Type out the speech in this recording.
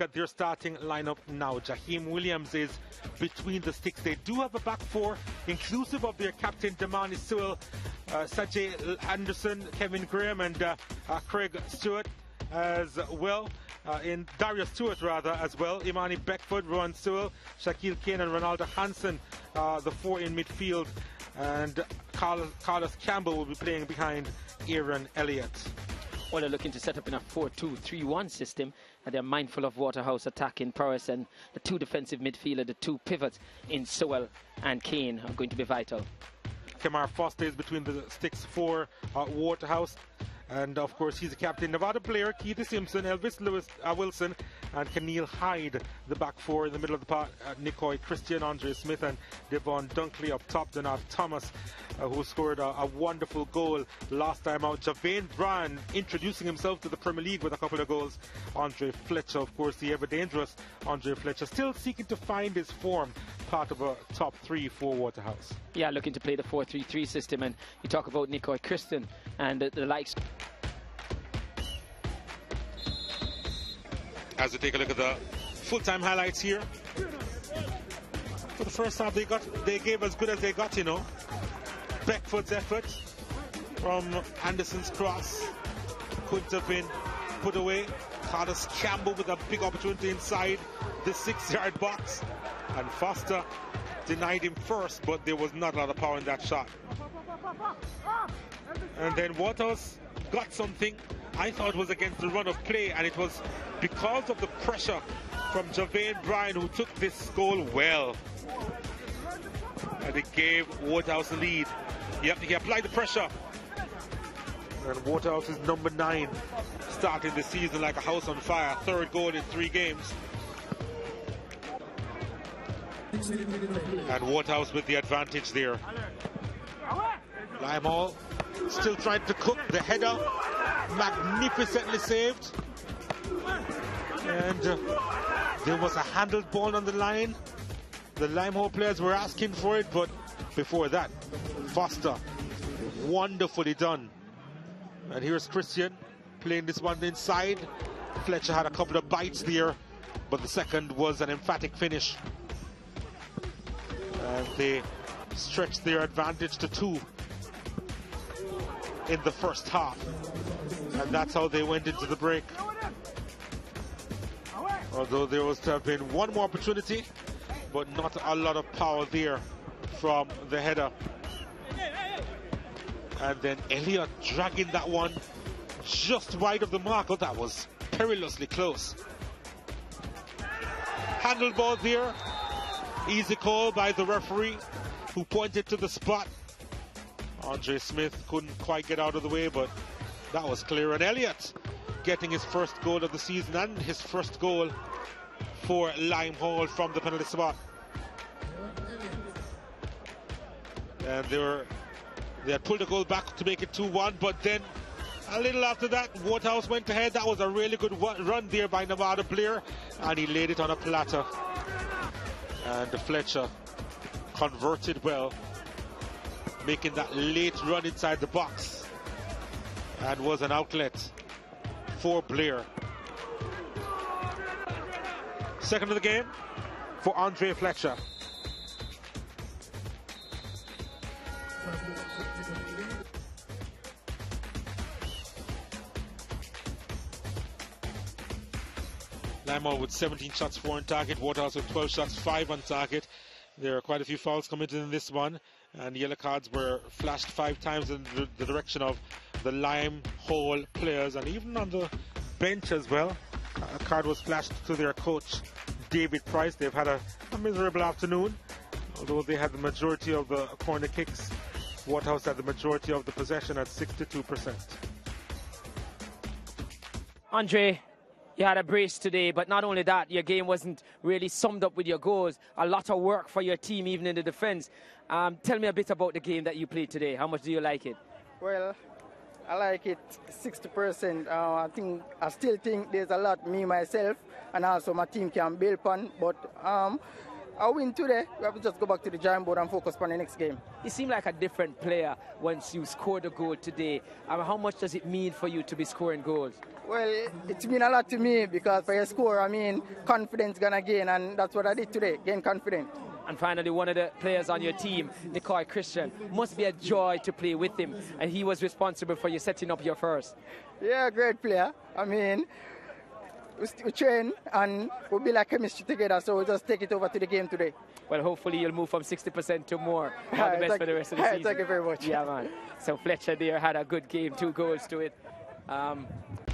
look at their starting lineup now. Jaheim Williams is between the sticks. They do have a back four, inclusive of their captain, Damani Sewell, Sacha Anderson, Kevin Graham, and Craig Stewart as well. In Darius Stewart, rather, as well. Imani Beckford, Rowan Sewell, Shaquille Kane, and Ronaldo Hansen, the four in midfield. And Carlos Campbell will be playing behind Aaron Elliott. Well, they're looking to set up in a 4-2-3-1 system, and they're mindful of Waterhouse attacking prowess, and the two defensive midfielders, the two pivots in Sewell and Kane are going to be vital. Kemar Foster is between the sticks for Waterhouse, and of course he's the captain. Nevada Blair, Keithy Simpson, Elvis Lewis, Wilson, and Kenil Hyde, the back four. In the middle of the park, Nicoy Christian, Andre Smith, and Devon Dunkley up top. Denard Thomas, who scored a wonderful goal last time out. Javain Bryan introducing himself to the Premier League with a couple of goals. Andre Fletcher, of course, the ever-dangerous Andre Fletcher, still seeking to find his form, part of a top three for Waterhouse. Yeah, looking to play the 4-3-3 system, and you talk about Nicoy Christian and the likes. As we take a look at the full-time highlights here, for the first half they gave as good as they got, you know. Beckford's effort from Anderson's cross couldn't have been put away. Carlos Campbell with a big opportunity inside the 6-yard box, and Foster denied him first, but there was not a lot of power in that shot. And then Waterhouse got something I thought was against the run of play, and it was because of the pressure from Javain Bryan, who took this goal well. And it gave Waterhouse the lead. Yep, he applied the pressure. And Waterhouse is number 9, starting the season like a house on fire. 3rd goal in 3 games. And Waterhouse with the advantage there. Lime Hall still trying to cook the header. Magnificently saved. And there was a handled ball on the line. The Lime Hall players were asking for it, but before that, Foster, wonderfully done. And here's Christian playing this one inside. Fletcher had a couple of bites there, but the second was an emphatic finish. And they stretched their advantage to 2 in the first half. And that's how they went into the break. Although there was to have been one more opportunity, but not a lot of power there from the header. And then Elliott dragging that one just wide of the mark. Oh, that was perilously close. Handball there. Easy call by the referee, who pointed to the spot. Andre Smith couldn't quite get out of the way, but that was clear. And Elliott getting his first goal of the season, and his first goal for Lime Hall from the penalty spot. And they had pulled the goal back to make it 2-1, but then a little after that, Waterhouse went ahead. That was a really good run there by Nevada Blair, and he laid it on a platter. And Fletcher converted well, making that late run inside the box. And was an outlet for Blair. Second of the game for Andre Fletcher. Lime Hall with 17 shots, 4 on target. Waterhouse with 12 shots, 5 on target. There are quite a few fouls committed in this one, and yellow cards were flashed 5 times in the direction of the Lime Hall players, and even on the bench as well. A card was flashed to their coach, David Price. They've had a miserable afternoon. Although they had the majority of the corner kicks, Waterhouse had the majority of the possession at 62%. Andre, you had a brace today, but not only that, your game wasn't really summed up with your goals. A lot of work for your team, even in the defense. Tell me a bit about the game that you played today. How much do you like it? Well, I like it 60%. I still think there's a lot me myself and also my team can build upon, but a win today, we have to just go back to the drawing board and focus on the next game. You seem like a different player once you scored a goal today. How much does it mean for you to be scoring goals? Well, it means a lot to me because for your score, I mean, confidence gonna gain, and that's what I did today, gain confidence. And finally, one of the players on your team, Nicoy Christian, must be a joy to play with him, and he was responsible for you setting up your first. Yeah, great player. I mean, we train and we'll be like chemistry together, so we'll just take it over to the game today. Well, hopefully you'll move from 60% to more. All the best for the rest of the season. Thank you very much. Yeah, man. So Fletcher there had a good game, 2 goals to it.